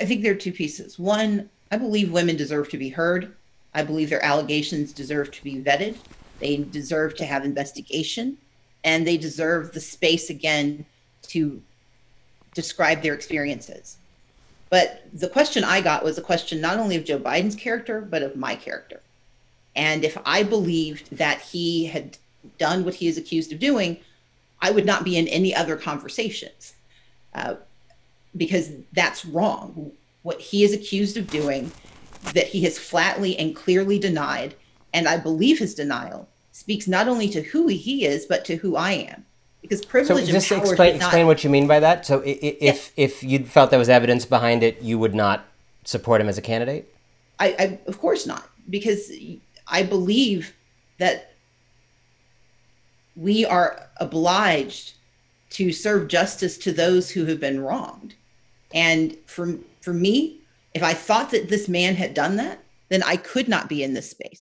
I think there are two pieces. One, I believe women deserve to be heard. I believe their allegations deserve to be vetted. They deserve to have investigation, and they deserve the space again to describe their experiences. But the question I got was a question not only of Joe Biden's character, but of my character. And if I believed that he had done what he is accused of doing, I would not be in any other conversations because that's wrong. What he is accused of doing, that he has flatly and clearly denied, and I believe his denial speaks not only to who he is, but to who I am. Because privilege and power. So just explain what you mean by that. So if you felt there was evidence behind it, you would not support him as a candidate? I of course not, because I believe that we are obliged to serve justice to those who have been wronged. And for me, if I thought that this man had done that, then I could not be in this space.